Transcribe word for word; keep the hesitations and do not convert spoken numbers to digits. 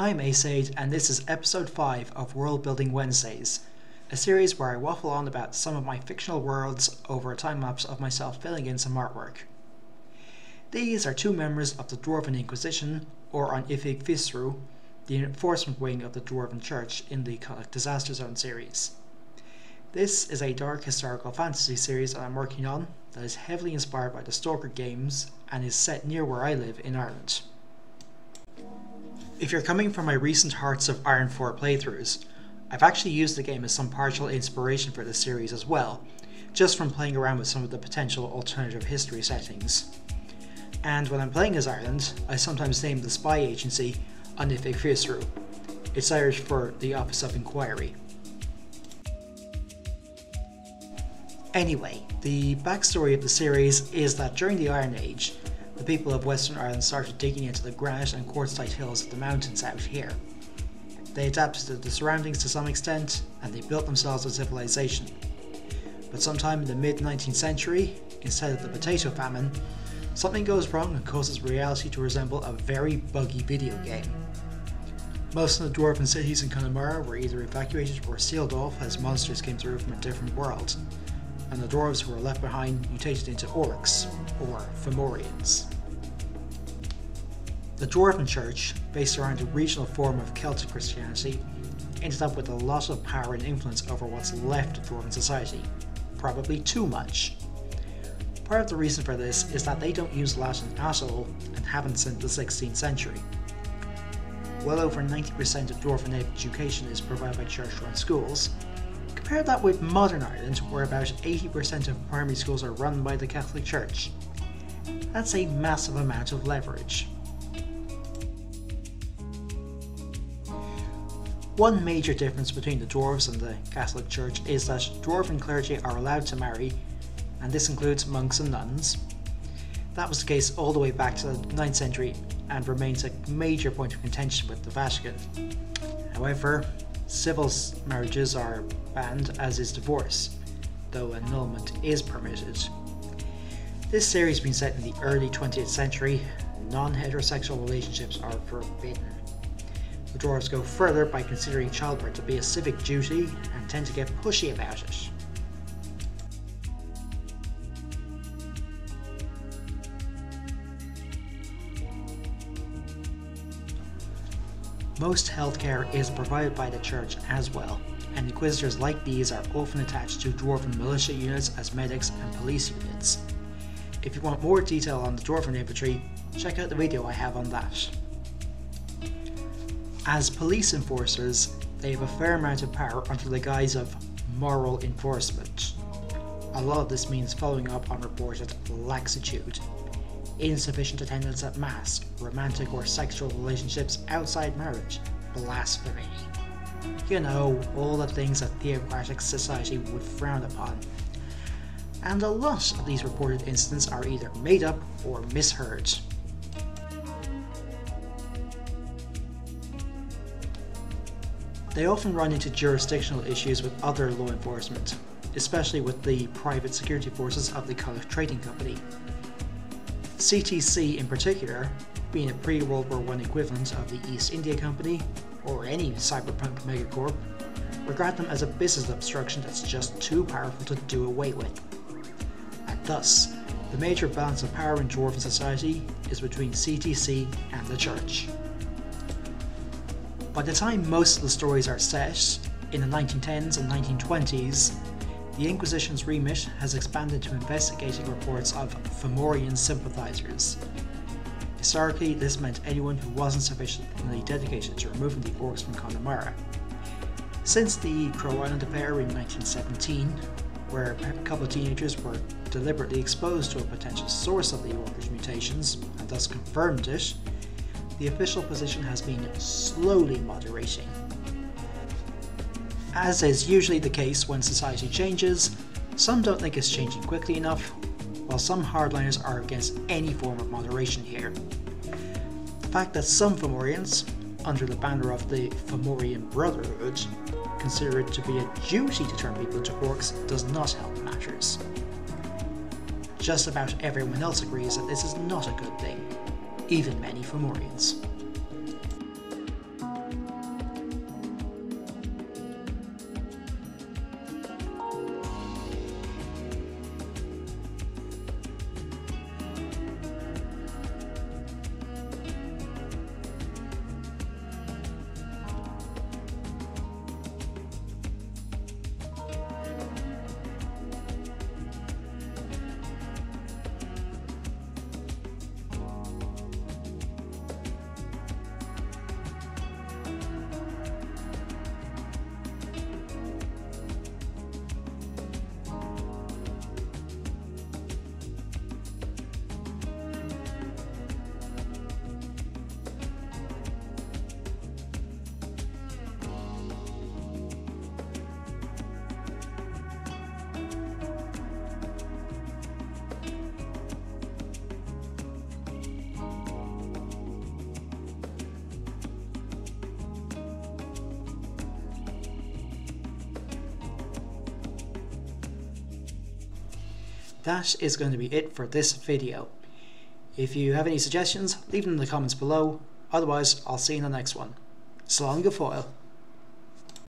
I'm Aceade, and this is episode five of Worldbuilding Wednesdays, a series where I waffle on about some of my fictional worlds over a time-lapse of myself filling in some artwork. These are two members of the Dwarven Inquisition, or An Oifig Fiosrú, the enforcement wing of the Dwarven Church in the Connacht Disaster Zone series. This is a dark historical fantasy series that I'm working on that is heavily inspired by the Stalker games and is set near where I live in Ireland. If you're coming from my recent Hearts of Iron four playthroughs, I've actually used the game as some partial inspiration for this series as well, just from playing around with some of the potential alternative history settings. And when I'm playing as Ireland, I sometimes name the spy agency An Oifig Fiosrú. It's Irish for the Office of Inquiry. Anyway, the backstory of the series is that during the Iron Age, the people of Western Ireland started digging into the granite and quartzite hills of the mountains out here. They adapted to the surroundings to some extent, and they built themselves a civilization. But sometime in the mid nineteenth century, instead of the potato famine, something goes wrong and causes reality to resemble a very buggy video game. Most of the dwarven cities in Connemara were either evacuated or sealed off as monsters came through from a different world, and the dwarves who were left behind mutated into orcs, or Fomorians. The Dwarven Church, based around a regional form of Celtic Christianity, ended up with a lot of power and influence over what's left of Dwarven society, probably too much. Part of the reason for this is that they don't use Latin at all and haven't since the sixteenth century. Well over ninety percent of Dwarven education is provided by church-run schools. Compare that with modern Ireland, where about eighty percent of primary schools are run by the Catholic Church. That's a massive amount of leverage. One major difference between the dwarves and the Catholic Church is that dwarven clergy are allowed to marry, and this includes monks and nuns. That was the case all the way back to the ninth century and remains a major point of contention with the Vatican. However, civil marriages are banned, as is divorce, though annulment is permitted. This series has been set in the early twentieth century, non-heterosexual relationships are forbidden. The dwarves go further by considering childbirth to be a civic duty and tend to get pushy about it. Most healthcare is provided by the church as well, and inquisitors like these are often attached to dwarven militia units as medics and police units. If you want more detail on the dwarven infantry, check out the video I have on that. As police enforcers, they have a fair amount of power under the guise of moral enforcement. A lot of this means following up on reported laxitude. Insufficient attendance at mass, romantic or sexual relationships outside marriage, blasphemy. You know, all the things that theocratic society would frown upon. And a lot of these reported incidents are either made up or misheard. They often run into jurisdictional issues with other law enforcement, especially with the private security forces of the Colour Trading Company. C T C in particular, being a pre-World War One equivalent of the East India Company, or any cyberpunk megacorp, regard them as a business obstruction that's just too powerful to do away with. And thus, the major balance of power in dwarven society is between C T C and the church. By the time most of the stories are set, in the nineteen tens and nineteen twenties, the Inquisition's remit has expanded to investigating reports of Fomorian sympathisers. Historically, this meant anyone who wasn't sufficiently dedicated to removing the orcs from Connemara. Since the Crow Island affair in nineteen seventeen, where a couple of teenagers were deliberately exposed to a potential source of the orcish mutations, and thus confirmed it, the official position has been slowly moderating. As is usually the case when society changes, some don't think it's changing quickly enough, while some hardliners are against any form of moderation here. The fact that some Fomorians, under the banner of the Fomorian Brotherhood, consider it to be a duty to turn people into orcs does not help matters. Just about everyone else agrees that this is not a good thing, even many Fomorians. that is going to be it for this video. If you have any suggestions, leave them in the comments below. Otherwise, I'll see you in the next one. Slán go fóill.